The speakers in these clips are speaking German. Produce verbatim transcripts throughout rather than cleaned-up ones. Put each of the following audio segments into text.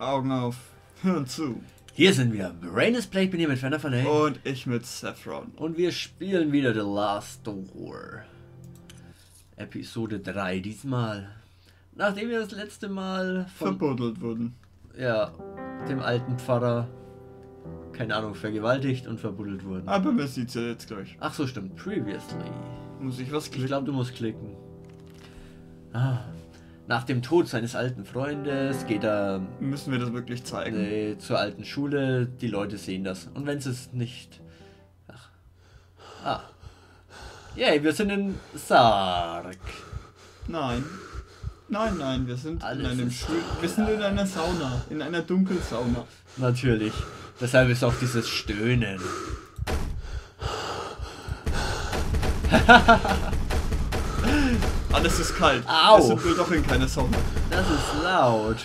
Augen auf, Hirn zu. Hier sind wir, BrainLessPlay, ich bin hier mit Fender von Hay. Und ich mit Saffron. Und wir spielen wieder The Last Door. Episode drei diesmal. Nachdem wir das letzte Mal von, verbuddelt wurden. Ja, dem alten Pfarrer, keine Ahnung, vergewaltigt und verbuddelt wurden. Aber man sieht es ja jetzt gleich. Ach so, stimmt. Previously. Muss ich was klicken? Ich glaube, du musst klicken. Ah. Nach dem Tod seines alten Freundes geht er... Müssen wir das wirklich zeigen? Nee, zur alten Schule. Die Leute sehen das. Und wenn sie es nicht... Ach. Ah. Yay, wir sind in Sarg. Nein. Nein, nein, wir sind Alles in einem Schul... Wir sind in einer Sauna. In einer Dunkelsauna. Natürlich. Deshalb ist auch dieses Stöhnen. Alles ist kalt. Au! Deshalb will doch in keine Sauna. Das ist laut.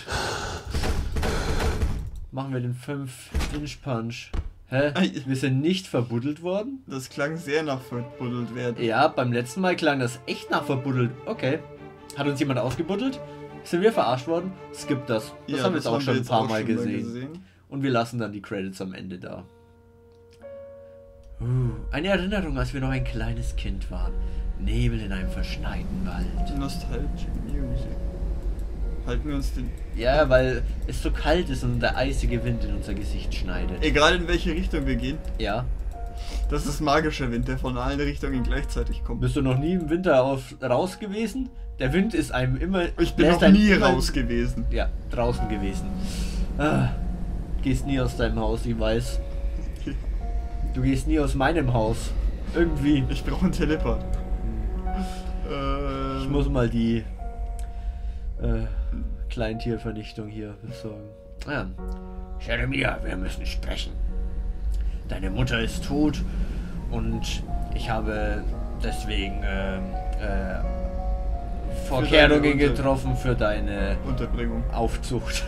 Machen wir den fünf Inch Punch. Hä? Wir sind nicht verbuddelt worden? Das klang sehr nach verbuddelt werden. Ja, beim letzten Mal klang das echt nach verbuddelt. Okay. Hat uns jemand ausgebuddelt? Sind wir verarscht worden? Skip das. Das ja, haben wir jetzt auch schon ein paar Mal gesehen. gesehen. Und wir lassen dann die Credits am Ende da. Uh, eine Erinnerung, als wir noch ein kleines Kind waren. Nebel in einem verschneiten Wald. Nostalgic Music. Halten wir uns den... Ja, weil es so kalt ist und der eisige Wind in unser Gesicht schneidet. Egal in welche Richtung wir gehen. Ja. Das ist magischer Wind, der von allen Richtungen gleichzeitig kommt. Bist du noch nie im Winter auf, raus gewesen? Der Wind ist einem immer... Ich bin noch nie raus gewesen. Ja, draußen gewesen. Ah. Du gehst nie aus deinem Haus, ich weiß. Du gehst nie aus meinem Haus. Irgendwie. Ich brauche einen Teleport. Hm. Ich muss mal die äh, Kleintiervernichtung hier besorgen. Ja. Jeremia, wir müssen sprechen. Deine Mutter ist tot und ich habe deswegen äh, äh, Vorkehrungen getroffen für deine Unterbringung. Aufzucht.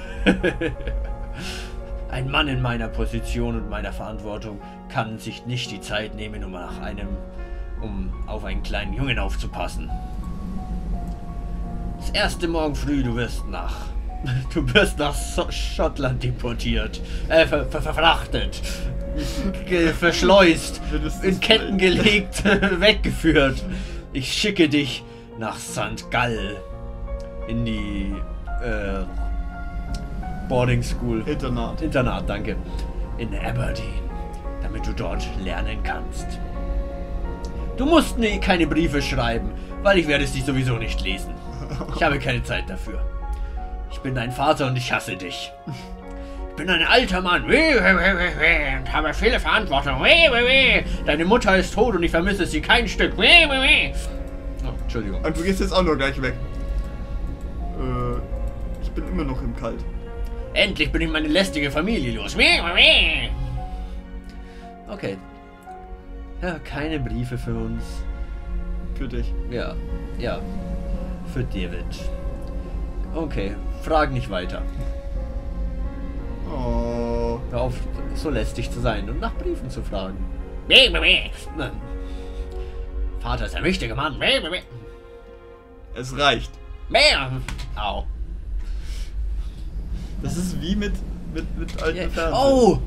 Ein Mann in meiner Position und meiner Verantwortung kann sich nicht die Zeit nehmen, um nach einem, um auf einen kleinen Jungen aufzupassen. Das erste Morgen früh, du wirst nach, du wirst nach Schottland deportiert, äh, ver, ver, verfrachtet, verschleust, in Ketten gelegt, weggeführt. Ich schicke dich nach Sankt Gall in die, äh, Boarding School. Internat. Internat, danke. In Aberdeen, damit du dort lernen kannst. Du musst nie keine Briefe schreiben, weil ich werde es dich sowieso nicht lesen. Ich habe keine Zeit dafür. Ich bin dein Vater und ich hasse dich. Ich bin ein alter Mann und habe viele Verantwortung. Deine Mutter ist tot und ich vermisse sie kein Stück. Oh, Entschuldigung. Und du gehst jetzt auch nur gleich weg. Äh, ich bin immer noch im Kalt. Endlich bin ich meine lästige Familie los. Okay. Ja, keine Briefe für uns. Für dich. Ja, ja. Für David. Okay, frag nicht weiter. Oh. Hör auf, so lästig zu sein und nach Briefen zu fragen. Vater ist ein wichtiger Mann. Es reicht. Au. Das ist wie mit, mit, mit alten yeah. Fernsehen. Oh!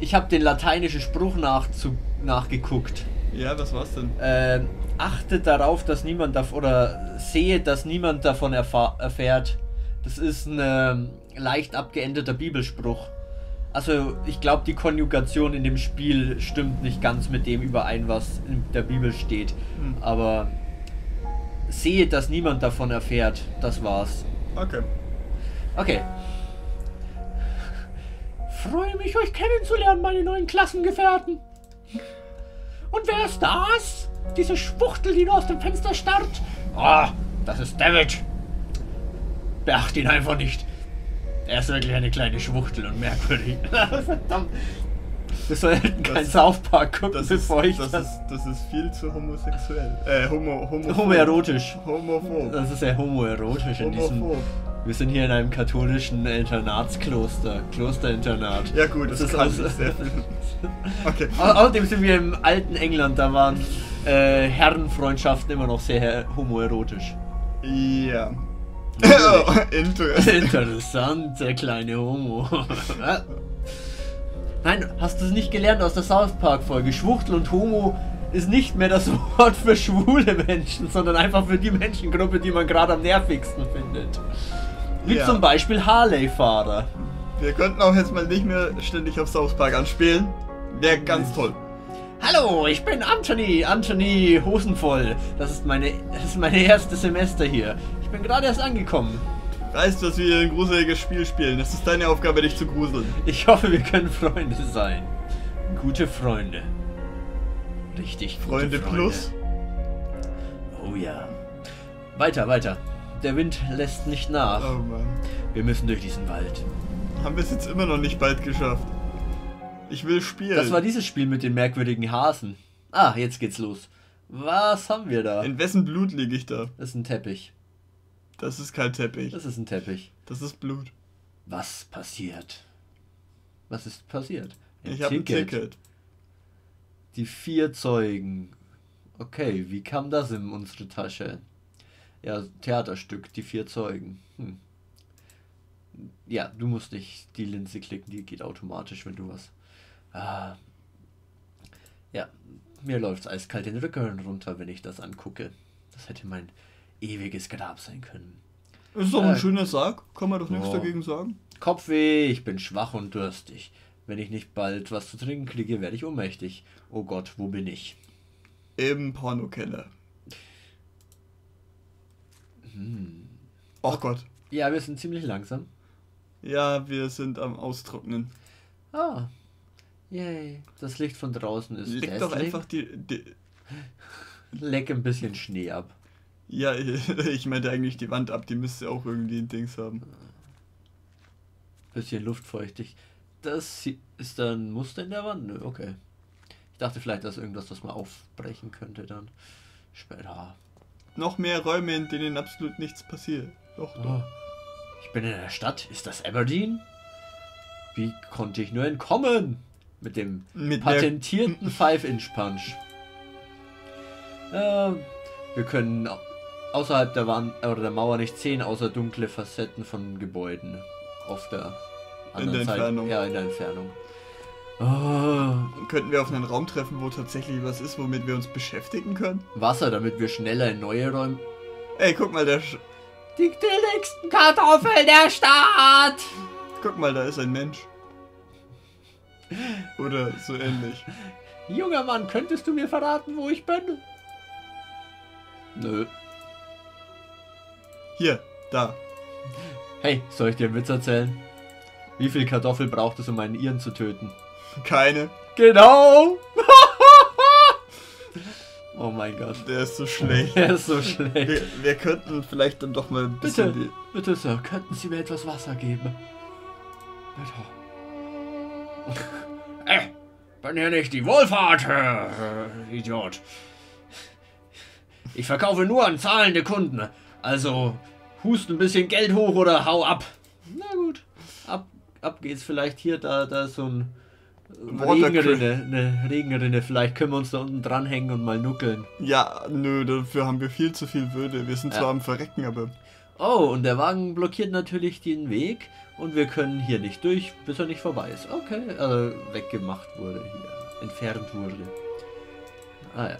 Ich habe den lateinischen Spruch nachzu, nachgeguckt. Ja, was war's denn? Ähm, achtet darauf, dass niemand davon, oder sehe, dass niemand davon erfährt. Das ist ein ähm, leicht abgeänderter Bibelspruch. Also, ich glaube, die Konjugation in dem Spiel stimmt nicht ganz mit dem überein, was in der Bibel steht. Hm. Aber sehe, dass niemand davon erfährt. Das war's. Okay. Okay. Ich freue mich, euch kennenzulernen, meine neuen Klassengefährten. Und wer ist das? Diese Schwuchtel, die nur aus dem Fenster starrt? Ah, oh, das ist David. Beachte ihn einfach nicht. Er ist wirklich eine kleine Schwuchtel und merkwürdig. Verdammt. Wir sollten keinen Saufpark gucken, das ist, bevor ich das... Das ist, das ist viel zu homosexuell. Äh, homo... homo homoerotisch. Homophob. Das ist ja homoerotisch in diesem... Wir sind hier in einem katholischen Internatskloster. Klosterinternat. Ja gut, das, das ist alles sehr viel. Okay. Außerdem sind wir im alten England, da waren äh, Herrenfreundschaften immer noch sehr homoerotisch. Ja. Oh, interessant. Interessant, der kleine Homo. Nein, hast du es nicht gelernt aus der South Park Folge? Schwuchtel und Homo ist nicht mehr das Wort für schwule Menschen, sondern einfach für die Menschengruppe, die man gerade am nervigsten findet. Wie ja. zum Beispiel Harley-Fahrer. Wir könnten auch jetzt mal nicht mehr ständig auf South Park anspielen. Wäre ganz toll. Hallo, ich bin Anthony, Anthony Hosenvoll. Das ist meine, das ist meine erste Semester hier. Ich bin gerade erst angekommen. Weißt du, dass wir ein gruseliges Spiel spielen? Das ist deine Aufgabe, dich zu gruseln. Ich hoffe, wir können Freunde sein. Gute Freunde. Richtig gute Freunde. Freunde plus? Oh ja. Weiter, weiter. Der Wind lässt nicht nach. Oh Mann. Wir müssen durch diesen Wald. Haben wir es jetzt immer noch nicht bald geschafft. Ich will spielen. Das war dieses Spiel mit den merkwürdigen Hasen. Ah, jetzt geht's los. Was haben wir da? In wessen Blut liege ich da? Das ist ein Teppich. Das ist kein Teppich. Das ist ein Teppich. Das ist Blut. Was passiert? Was ist passiert? Ein ich habe ein Ticket. Die vier Zeugen. Okay, wie kam das in unsere Tasche? Ja, Theaterstück, die vier Zeugen. Hm. Ja, du musst nicht die Linse klicken, die geht automatisch, wenn du was... Ah. Ja, mir läuft's eiskalt den Rücken runter, wenn ich das angucke. Das hätte mein ewiges Grab sein können. Ist doch ein äh, schöner Sarg, kann man doch nichts oh. dagegen sagen. Kopfweh, ich bin schwach und durstig. Wenn ich nicht bald was zu trinken kriege, werde ich ohnmächtig. Oh Gott, wo bin ich? Im Pornokeller. Hm. Och Gott. Ja, wir sind ziemlich langsam. Ja, wir sind am Austrocknen. Ah. Yay. Das Licht von draußen ist leck doch einfach die, die... Leck ein bisschen Schnee ab. Ja, ich meinte eigentlich die Wand ab. Die müsste auch irgendwie ein Dings haben. Bisschen luftfeuchtig. Das ist dann ein Muster in der Wand? Nö, okay. Ich dachte vielleicht, dass irgendwas, das man aufbrechen könnte dann. Später. Noch mehr Räume, in denen absolut nichts passiert. Doch, doch. Oh. Ich bin in der Stadt. Ist das Aberdeen? Wie konnte ich nur entkommen? Mit dem Mit patentierten Five-Inch-Punch. Äh, wir können außerhalb der Wand oder der Mauer nicht sehen, außer dunkle Facetten von Gebäuden. Auf der anderen in der Seite. Entfernung. Ja, in der Entfernung. Oh. Könnten wir auf einen Raum treffen, wo tatsächlich was ist, womit wir uns beschäftigen können? Wasser, damit wir schneller in neue Räume... Ey, guck mal, der... Sch Die grilligsten Kartoffeln der Stadt! Guck mal, da ist ein Mensch. Oder so ähnlich. Junger Mann, könntest du mir verraten, wo ich bin? Nö. Hier, da. Hey, soll ich dir einen Witz erzählen? Wie viel Kartoffel braucht es, um einen Iren zu töten? Keine. Genau! Oh mein Gott. Der ist so schlecht. Der ist so schlecht. Wir, wir könnten vielleicht dann doch mal ein bisschen... Bitte, die... bitte Sir, könnten Sie mir etwas Wasser geben? Bitte. Ey, bin hier nicht die Wohlfahrt, äh, Idiot. Ich verkaufe nur an zahlende Kunden. Also, hust ein bisschen Geld hoch oder hau ab. Na gut. Ab, ab geht's vielleicht hier, da, da ist so ein... Regenrinne, eine Regenrinne, vielleicht können wir uns da unten dranhängen und mal nuckeln. Ja, nö, dafür haben wir viel zu viel Würde. Wir sind ja. zwar am Verrecken, aber... Oh, und der Wagen blockiert natürlich den Weg und wir können hier nicht durch, bis er nicht vorbei ist. Okay, also weggemacht wurde hier, entfernt wurde. Ah ja,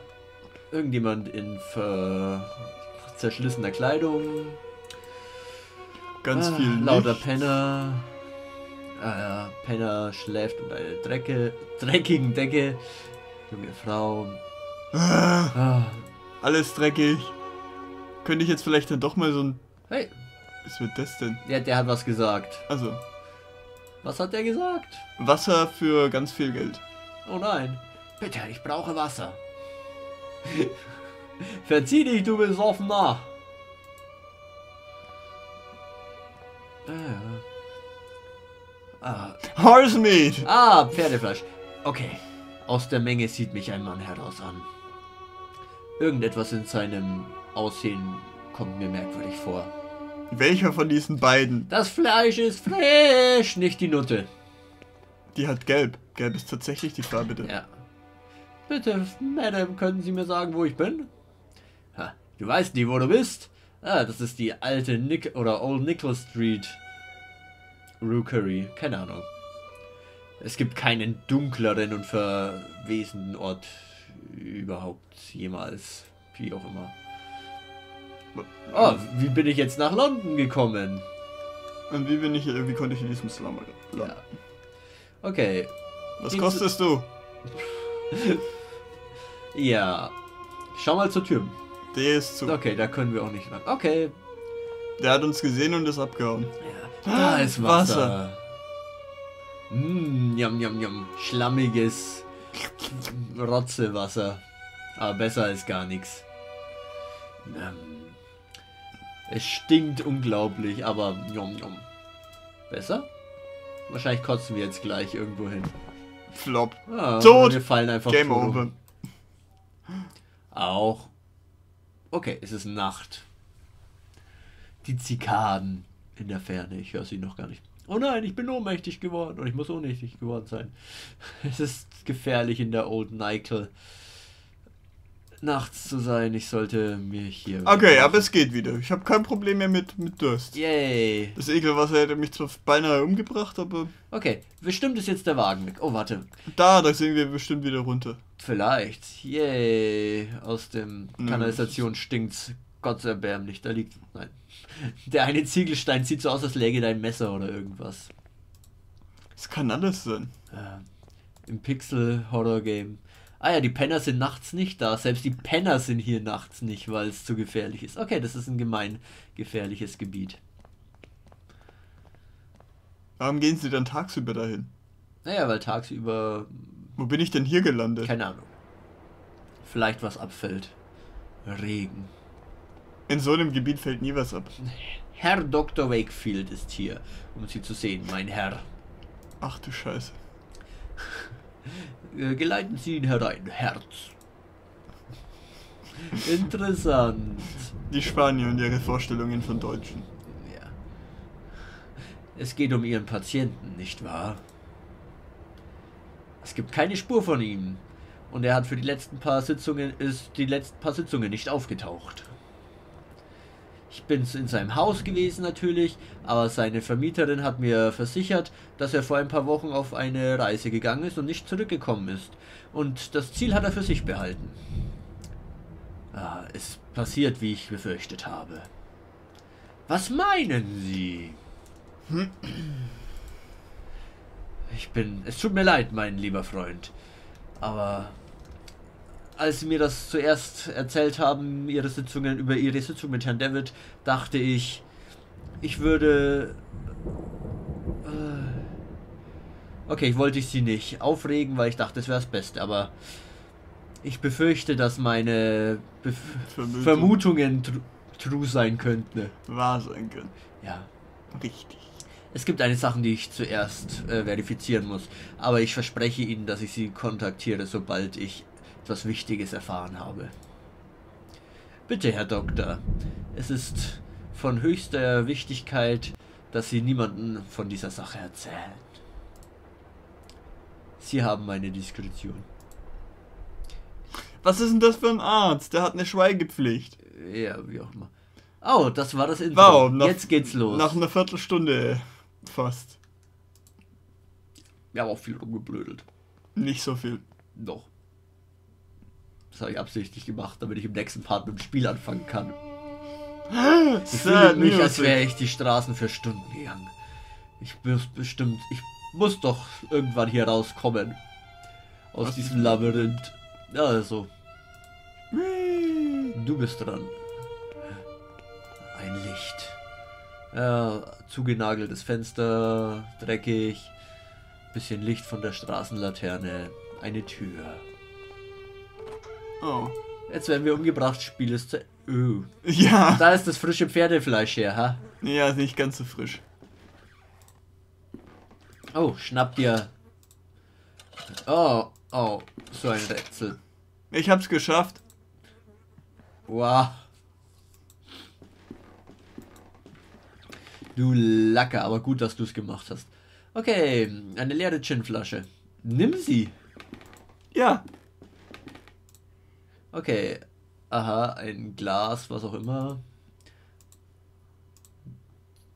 irgendjemand in ver... zerschlissener Kleidung. Ganz ah, viel lauter nichts. Penner. Ah ja, Penner schläft unter einer Drecke, dreckigen Decke. Junge Frau. Ah, ah. Alles dreckig. Könnte ich jetzt vielleicht dann doch mal so ein... Hey. Was wird das denn? Ja, der hat was gesagt. Also. Was hat der gesagt? Wasser für ganz viel Geld. Oh nein. Bitte, ich brauche Wasser. Verzieh dich, du bist offener. Ah ja. Ah. Horse meat! Ah, Pferdefleisch. Okay. Aus der Menge sieht mich ein Mann heraus an. Irgendetwas in seinem Aussehen kommt mir merkwürdig vor. Welcher von diesen beiden? Das Fleisch ist frisch, nicht die Nutte. Die hat gelb. Gelb ist tatsächlich die Farbe. Bitte. Ja. Bitte, Madame, können Sie mir sagen, wo ich bin? Ha, du weißt nie, wo du bist. Ah, das ist die alte Nick oder Old Nicholas Street Rookery. Keine Ahnung. Es gibt keinen dunkleren und verwesenden Ort überhaupt jemals. Wie auch immer. Oh, wie bin ich jetzt nach London gekommen? Und wie bin ich, wie konnte ich in diesem Slum landen? Ja. Okay. Was Dienst kostest du? Ja. Schau mal zur Tür. Der ist zu. Okay, da können wir auch nicht ran. Okay. Der hat uns gesehen und ist abgehauen. Ja. Da ah, ist Wasser. Mmm, jam, jam, jam. Schlammiges Rotzewasser. Aber besser als gar nichts. Es stinkt unglaublich, aber jom, jom. Besser? Wahrscheinlich kotzen wir jetzt gleich irgendwo hin. Flop. Ah, tot! Wir fallen einfach Game tot. Over. Auch. Okay, es ist Nacht. Die Zikaden in der Ferne. Ich höre sie noch gar nicht. Oh nein, ich bin ohnmächtig geworden. Und ich muss ohnmächtig geworden sein. Es ist gefährlich, in der Old Nicholas nachts zu sein. Ich sollte mir hier... Okay, wegmachen. Aber es geht wieder. Ich habe kein Problem mehr mit, mit Durst. Yay. Das Ekelwasser hätte mich zwar beinahe umgebracht, aber... Okay, bestimmt ist jetzt der Wagen weg. Oh, warte. Da, da sind wir bestimmt wieder runter. Vielleicht. Yay. Aus dem hm. Kanalisation stinkt's gottserbärmlich. Da liegt... Nein. Der eine Ziegelstein sieht so aus, als läge dein Messer oder irgendwas. Das kann alles sein. Ja. Im Pixel-Horror-Game. Ah ja, die Penner sind nachts nicht da. Selbst die Penner sind hier nachts nicht, weil es zu gefährlich ist. Okay, das ist ein gemein gefährliches Gebiet. Warum gehen sie dann tagsüber dahin? Naja, weil tagsüber... Wo bin ich denn hier gelandet? Keine Ahnung. Vielleicht was abfällt. Regen. In so einem Gebiet fällt nie was ab. Herr Doktor Wakefield ist hier, um Sie zu sehen, mein Herr. Ach du Scheiße. Geleiten Sie ihn herein, Herz. Interessant. Die Spanier und ihre Vorstellungen von Deutschen. Ja. Es geht um Ihren Patienten, nicht wahr? Es gibt keine Spur von ihm. Und er hat für die letzten paar Sitzungen, ist die letzten paar Sitzungen nicht aufgetaucht. Ich bin in seinem Haus gewesen natürlich, aber seine Vermieterin hat mir versichert, dass er vor ein paar Wochen auf eine Reise gegangen ist und nicht zurückgekommen ist. Und das Ziel hat er für sich behalten. Ah, es passiert, wie ich befürchtet habe. Was meinen Sie? Ich bin... Es tut mir leid, mein lieber Freund, aber... Als Sie mir das zuerst erzählt haben, ihre Sitzungen, über Ihre Sitzung mit Herrn David, dachte ich, ich würde... Okay, ich wollte Sie nicht aufregen, weil ich dachte, es wäre das Beste, aber ich befürchte, dass meine Bef Vermutung. Vermutungen tr true sein könnten. Wahr sein könnten. Ja. Richtig. Es gibt eine Sache, die ich zuerst äh, verifizieren muss, aber ich verspreche Ihnen, dass ich Sie kontaktiere, sobald ich... etwas Wichtiges erfahren habe. Bitte, Herr Doktor, es ist von höchster Wichtigkeit, dass Sie niemanden von dieser Sache erzählen. Sie haben meine Diskretion. Was ist denn das für ein Arzt? Der hat eine Schweigepflicht. Ja, wie auch immer. Oh, das war das Intro. Wow, nach, jetzt geht's los. Nach einer Viertelstunde fast. Wir haben auch viel rumgeblödelt. Nicht so viel. Doch. Das habe ich absichtlich gemacht, damit ich im nächsten Part mit dem Spiel anfangen kann. Ich fühle mich, als wäre ich die Straßen für Stunden gegangen. Ich muss bestimmt... Ich muss doch irgendwann hier rauskommen. Aus Was? diesem Labyrinth. Also. Du bist dran. Ein Licht. Ja, zugenageltes Fenster. Dreckig. Bisschen Licht von der Straßenlaterne. Eine Tür. Oh. Jetzt werden wir umgebracht, Spiel ist zu... Oh. Ja. Da ist das frische Pferdefleisch her, ha? Ja, ist nicht ganz so frisch. Oh, schnapp dir. Oh, oh, so ein Rätsel. Ich hab's geschafft. Wow. Du Lacker, aber gut, dass du's gemacht hast. Okay, eine leere Ginflasche. Nimm sie. Ja. Okay, aha, ein Glas, was auch immer.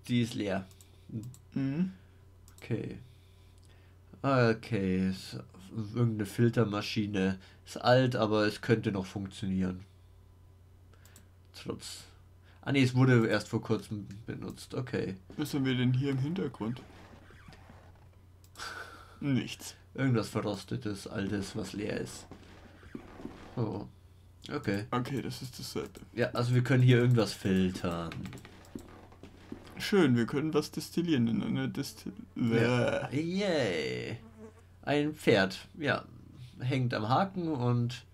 Die ist leer. Mhm. Okay. Okay, ist irgendeine Filtermaschine. Ist alt, aber es könnte noch funktionieren. Trotz. Ah ne, es wurde erst vor kurzem benutzt. Okay. Was haben wir denn hier im Hintergrund? Nichts. Irgendwas Verrostetes, Altes, was leer ist. Oh. Okay. Okay, das ist dasselbe. Ja, also wir können hier irgendwas filtern. Schön, wir können was destillieren in einer Destill... Ja. Yay! Ein Pferd, ja. Hängt am Haken und...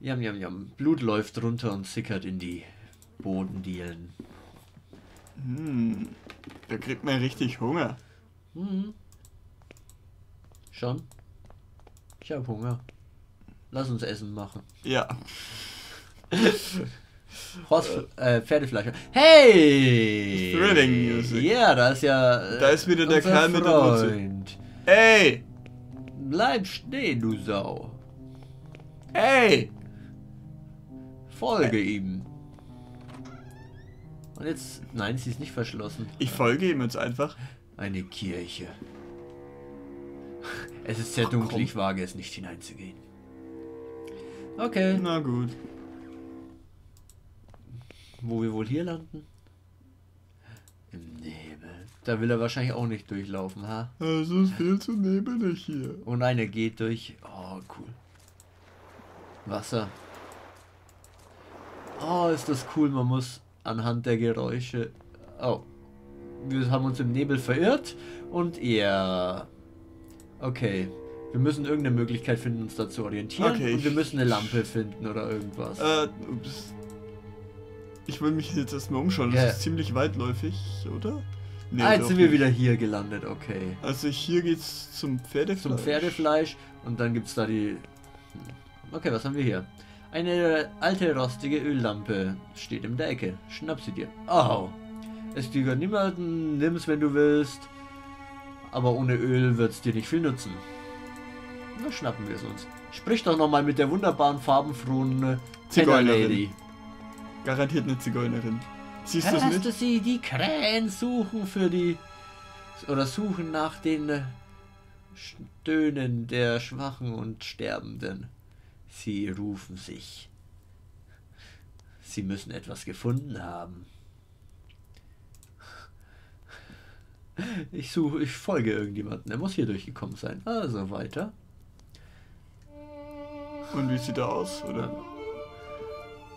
Jam, jam, jam. Blut läuft runter und sickert in die Bodendielen. Hm. Da kriegt man richtig Hunger. Hm. Schon? Ich hab Hunger. Lass uns Essen machen. Ja. Horst, äh, Pferdefleischer. Hey! Thrilling Music. Ja, yeah, da ist ja. Äh, da ist wieder der Kerl mit der Mütze. Ey! Bleib stehen, du Sau. Ey! Folge Ey. ihm. Und jetzt. Nein, sie ist nicht verschlossen. Ich folge ihm jetzt einfach. Eine Kirche. Es ist sehr dunkel, Ach, ich wage es nicht hineinzugehen. Okay. Na gut. Wo wir wohl hier landen? Im Nebel. Da will er wahrscheinlich auch nicht durchlaufen, ha? Es ist viel zu nebelig hier. Oh nein, er geht durch. Oh, cool. Wasser. Oh, ist das cool. Man muss anhand der Geräusche... Oh. Wir haben uns im Nebel verirrt. Und er... Okay. Wir müssen irgendeine Möglichkeit finden, uns da zu orientieren. Okay, und wir müssen eine Lampe finden oder irgendwas. Äh, ups. Ich will mich jetzt erstmal umschauen, das yeah. ist ziemlich weitläufig, oder? Nee, ah, jetzt sind wir nicht. wieder hier gelandet, okay. Also hier geht's zum Pferdefleisch. Zum Pferdefleisch und dann gibt's da die... Okay, was haben wir hier? Eine alte, rostige Öllampe steht in der Ecke. Schnapp sie dir. Oh, es gehört niemanden, nimm's, wenn du willst. Aber ohne Öl wird's dir nicht viel nutzen. Na, schnappen wir es uns. Sprich doch nochmal mit der wunderbaren, farbenfrohen Zigeunerlady. Garantiert eine Zigeunerin. Siehst du es nicht? Hörst sie die Krähen suchen für die... Oder suchen nach den Stöhnen der Schwachen und Sterbenden. Sie rufen sich. Sie müssen etwas gefunden haben. Ich suche, ich folge irgendjemanden. Er muss hier durchgekommen sein. Also weiter. Und wie sieht er aus, oder?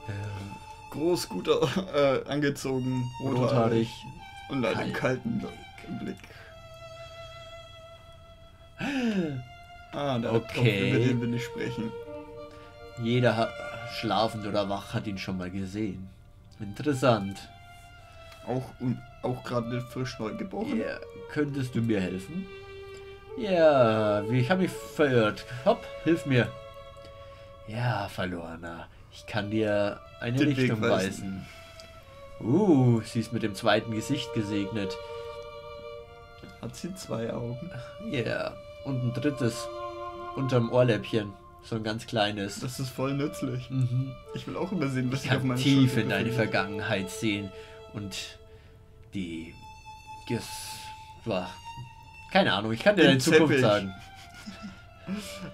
Ja. Groß, gut äh, angezogen, rothaarig und einen kalten Blick. Ah, da okay. Kommt, über den will ich sprechen. Jeder hat, schlafend oder wach, hat ihn schon mal gesehen. Interessant. Auch, auch gerade frisch neu geboren. Yeah. Könntest du mir helfen? Ja, yeah, ich habe mich verirrt. Hopp, hilf mir. Ja, Verlorener. Ich kann dir eine Den Richtung weisen. Uh, sie ist mit dem zweiten Gesicht gesegnet. Hat sie zwei Augen? Ja, yeah. Und ein drittes. Unterm Ohrläppchen. So ein ganz kleines. Das ist voll nützlich. Mhm. Ich will auch immer sehen, was ich, ich auf meinem Schulter tief in deine Vergangenheit sehen. Und die... Ges... Keine Ahnung, ich kann dir deine Zukunft sagen.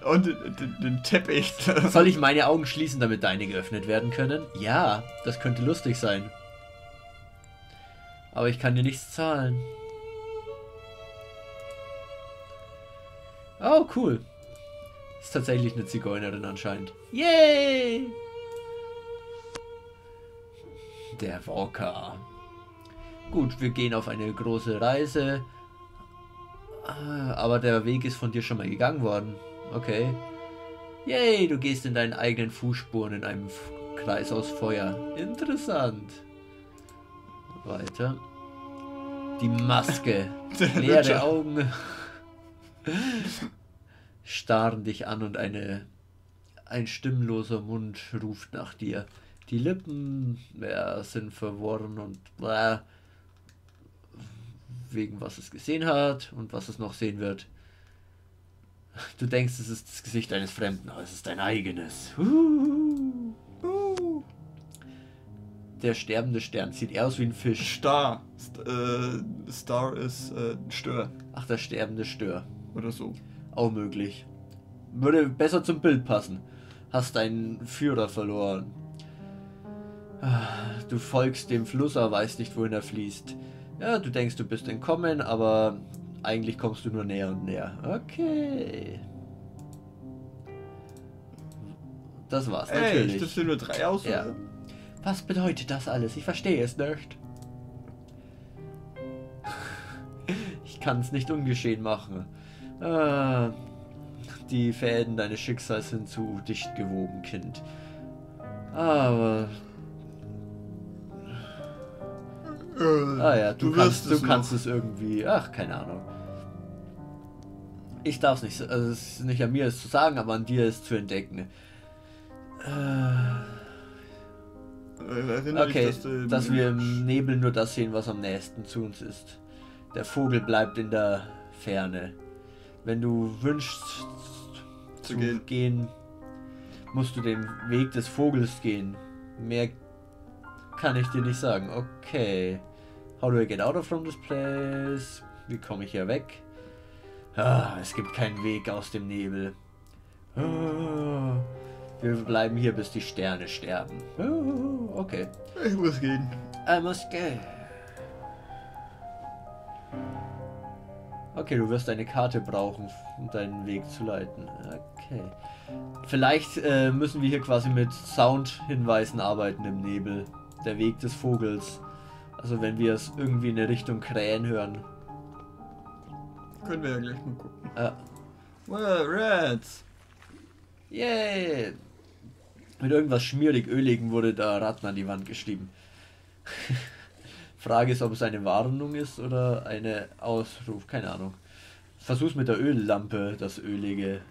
Und den, den Teppich. Soll ich meine Augen schließen, damit deine geöffnet werden können? Ja, das könnte lustig sein. Aber ich kann dir nichts zahlen. Oh, cool. Ist tatsächlich eine Zigeunerin anscheinend. Yay! Der Walker. Gut, wir gehen auf eine große Reise. Aber der Weg ist von dir schon mal gegangen worden. Okay. Yay, du gehst in deinen eigenen Fußspuren in einem Kreis aus Feuer. Interessant. Weiter. Die Maske. Leere Augen. Starren dich an und eine, ein stimmloser Mund ruft nach dir. Die Lippen ja, sind verworren und... Bla. Wegen was es gesehen hat und was es noch sehen wird. Du denkst, es ist das Gesicht eines Fremden, aber es ist dein eigenes. Uhuhu. Uhuhu. der sterbende Stern. Sieht eher aus wie ein Fisch. Star. St äh, Star ist äh, Stör. Ach, der sterbende Stör. Oder so. Auch möglich. Würde besser zum Bild passen. Hast deinen Führer verloren. Du folgst dem Fluss, aber weißt nicht, wohin er fließt. Ja, du denkst, du bist entkommen, aber eigentlich kommst du nur näher und näher. Okay. Das war's, ey, natürlich. Ey, das sind nur drei Aussagen. Ja. Was bedeutet das alles? Ich verstehe es nicht. Ich kann es nicht ungeschehen machen. Äh, die Fäden deines Schicksals sind zu dicht gewoben, Kind. Aber... Äh, ah ja, du, du, kannst, du kannst es irgendwie... Ach, keine Ahnung. Ich darf es nicht... Also es ist nicht an mir, es zu sagen, aber an dir es zu entdecken. Äh, okay, ich, dass, äh, dass wir im Nebel nur das sehen, was am nächsten zu uns ist. Der Vogel bleibt in der Ferne. Wenn du wünschst zu, zu gehen. gehen, musst du den Weg des Vogels gehen. Mehr kann ich dir nicht sagen. Okay. How do I get out of from this place? Wie komme ich hier weg? Ah, es gibt keinen Weg aus dem Nebel. Ah, wir bleiben hier, bis die Sterne sterben. Ah, okay. Ich muss gehen. I must go. Okay, du wirst eine Karte brauchen, um deinen Weg zu leiten. Okay. Vielleicht äh, müssen wir hier quasi mit Soundhinweisen arbeiten im Nebel. Der Weg des Vogels. Also wenn wir es irgendwie in eine Richtung Krähen hören. Können wir ja gleich mal gucken. Ja. Well, Rats! Yay! Mit irgendwas schmierig-öligen wurde da Ratten an die Wand geschrieben. Frage ist, ob es eine Warnung ist oder eine Ausruf. Keine Ahnung. Versuch's mit der Öllampe, das Ölige.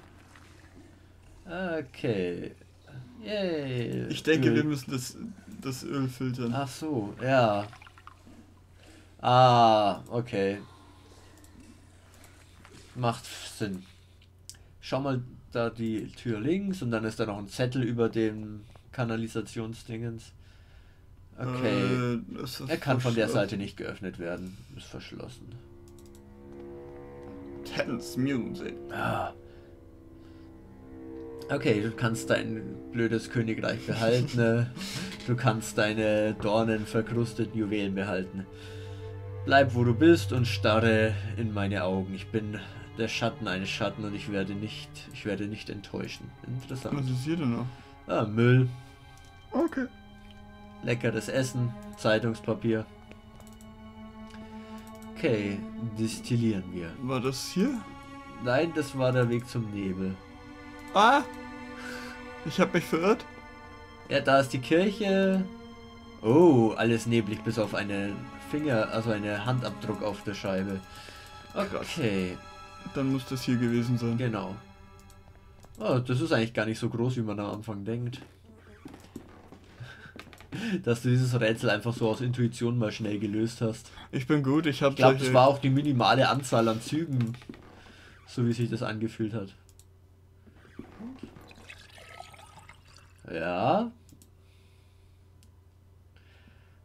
Okay. Yay! Ich denke, Öl. wir müssen das... das Öl filtern. Ach so, ja. Ah, okay. Macht Sinn. Schau mal da die Tür links und dann ist da noch ein Zettel über dem Kanalisationsdingens. Okay. Äh, er kann von der Seite nicht geöffnet werden. Ist verschlossen. Tense Music. Ah. Okay, du kannst dein blödes Königreich behalten. Ne? Du kannst deine dornenverkrusteten Juwelen behalten. Bleib, wo du bist und starre in meine Augen. Ich bin der Schatten eines Schatten und ich werde nicht, ich werde nicht enttäuschen. Interessant. Was ist hier denn noch? Ah, Müll. Okay. Leckeres Essen, Zeitungspapier. Okay, destillieren wir. War das hier? Nein, das war der Weg zum Nebel. Ah! Ich hab mich verirrt. Ja, da ist die Kirche. Oh, alles neblig bis auf einen Finger, also einen Handabdruck auf der Scheibe. Okay. Krass. Dann muss das hier gewesen sein. Genau. Oh, das ist eigentlich gar nicht so groß, wie man am Anfang denkt. Dass du dieses Rätsel einfach so aus Intuition mal schnell gelöst hast. Ich bin gut, ich hab... Ich glaube, das war auch die minimale Anzahl an Zügen. So wie sich das angefühlt hat. Ja.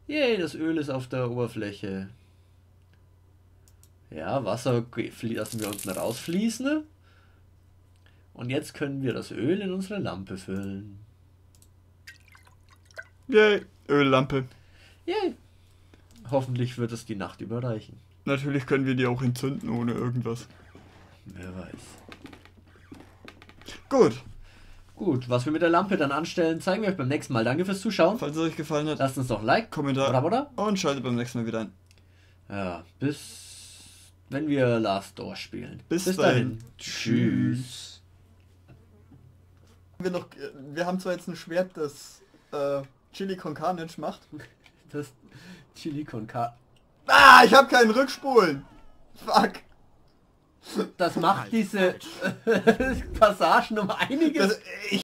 Yay, das Öl ist auf der Oberfläche. Ja, Wasser lassen wir unten rausfließen. Und jetzt können wir das Öl in unsere Lampe füllen. Yay, Öllampe. Yay. Hoffentlich wird es die Nacht überreichen. Natürlich können wir die auch entzünden ohne irgendwas. Wer weiß. Gut. Gut, was wir mit der Lampe dann anstellen, zeigen wir euch beim nächsten Mal. Danke fürs Zuschauen. Falls es euch gefallen hat, lasst uns doch ein Like, Kommentar oder, oder? und schaltet beim nächsten Mal wieder ein. Ja, bis wenn wir Last Door spielen. Bis, bis dahin. dahin. Tschüss. Wir, noch, wir haben zwar jetzt ein Schwert, das äh, Chili con Carne macht. Das Chili con Carne. Ah, ich habe keinen Rückspulen. Fuck. Das macht diese Passagen um einiges... Das, ich